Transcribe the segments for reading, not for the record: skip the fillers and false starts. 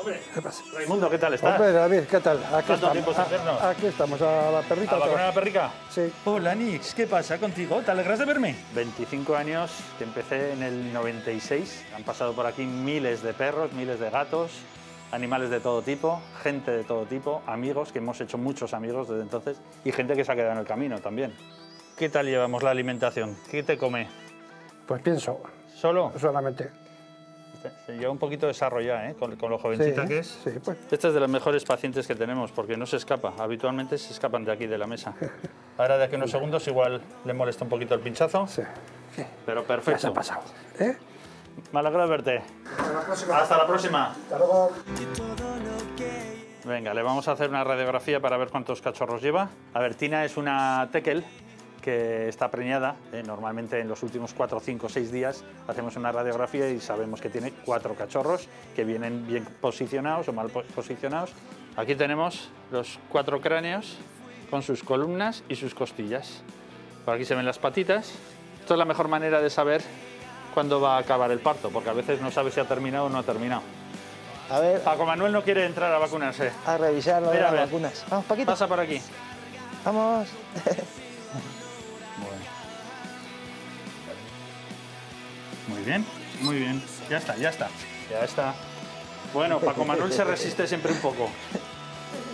Hombre, ¿qué pasa? Raimundo, ¿qué tal estás? Hombre, David, ¿qué tal? Aquí estamos, aquí estamos, a la perrita. ¿A vacunar a la perrica? Sí. Hola, Nix, ¿qué pasa contigo? ¿Te alegras de verme? 25 años, que empecé en el 96. Han pasado por aquí miles de perros, miles de gatos, animales de todo tipo, gente de todo tipo, amigos, que hemos hecho muchos amigos desde entonces, y gente que se ha quedado en el camino también. ¿Qué tal llevamos la alimentación? ¿Qué te come? Pues pienso. ¿Solo? Solamente. Se lleva un poquito desarrollada, ¿eh? Con lo jovencita sí, que es. Sí, pues. Esta es de las mejores pacientes que tenemos, porque no se escapa. Habitualmente se escapan de aquí, de la mesa. Ahora, de aquí unos segundos, igual le molesta un poquito el pinchazo. Sí. Pero perfecto. Ya se ha pasado. ¿Eh? Me alegra verte. Hasta la próxima. Hasta luego. Venga, le vamos a hacer una radiografía para ver cuántos cachorros lleva. A ver, Tina es una teckel que está preñada, normalmente en los últimos 4, 5, 6 días hacemos una radiografía y sabemos que tiene 4 cachorros que vienen bien posicionados o mal posicionados. Aquí tenemos los 4 cráneos con sus columnas y sus costillas. Por aquí se ven las patitas. Esto es la mejor manera de saber cuándo va a acabar el parto, porque a veces no sabe si ha terminado o no ha terminado. A ver, Paco Manuel no quiere entrar a vacunarse. A revisar las vacunas. Vamos, Paquito. Pasa por aquí. Vamos. Muy bien, muy bien. Ya está, ya está. Ya está. Bueno, Paco Manuel se resiste siempre un poco.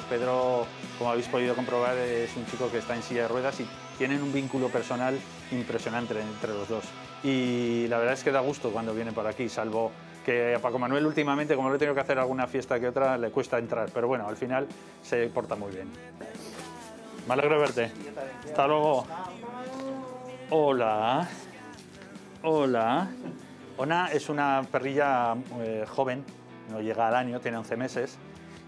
Pedro, como habéis podido comprobar, es un chico que está en silla de ruedas y tienen un vínculo personal impresionante entre los dos. Y la verdad es que da gusto cuando vienen por aquí, salvo que a Paco Manuel últimamente, como lo he tenido que hacer alguna fiesta que otra, le cuesta entrar. Pero bueno, al final se porta muy bien. Me alegro de verte. Hasta luego. Hola. Hola. Ona es una perrilla joven, no llega al año, tiene 11 meses,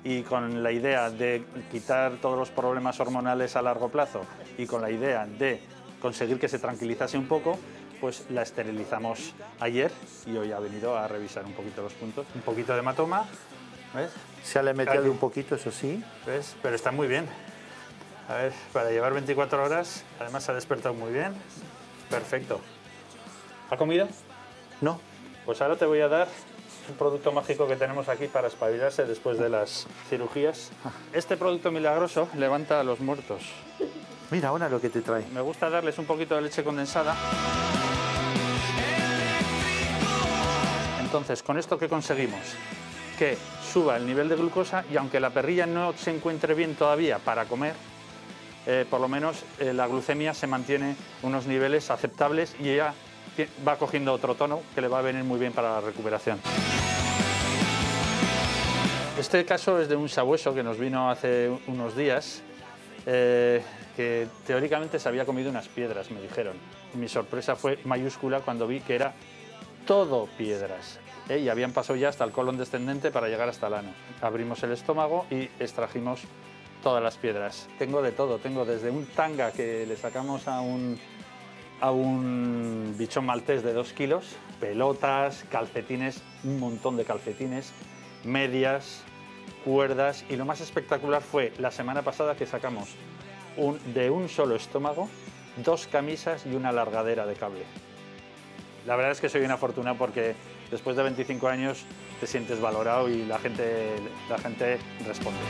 y con la idea de quitar todos los problemas hormonales a largo plazo y con la idea de conseguir que se tranquilizase un poco, pues la esterilizamos ayer y hoy ha venido a revisar un poquito los puntos. Un poquito de hematoma, ¿ves? Se le ha metido un poquito, eso sí. ¿Ves? Pero está muy bien. A ver, para llevar 24 horas, además se ha despertado muy bien. Perfecto. ¿Ha comido? No. Pues ahora te voy a dar un producto mágico que tenemos aquí para espabilarse después de las cirugías. Este producto milagroso levanta a los muertos. Mira, ahora lo que te trae. Me gusta darles un poquito de leche condensada. Entonces, con esto, ¿qué conseguimos? Que suba el nivel de glucosa y aunque la perrilla no se encuentre bien todavía para comer, por lo menos la glucemia se mantiene unos niveles aceptables y ella va cogiendo otro tono que le va a venir muy bien para la recuperación. Este caso es de un sabueso que nos vino hace unos días, que teóricamente se había comido unas piedras, me dijeron. Mi sorpresa fue mayúscula cuando vi que era todo piedras, y habían pasado ya hasta el colon descendente para llegar hasta el ano. Abrimos el estómago y extrajimos todas las piedras. Tengo de todo, tengo desde un tanga que le sacamos a un bichón maltés de 2 kilos, pelotas, calcetines, un montón de calcetines, medias, cuerdas, y lo más espectacular fue la semana pasada que sacamos de un solo estómago 2 camisas y una largadera de cable. La verdad es que soy una fortuna porque después de 25 años te sientes valorado y la gente responde.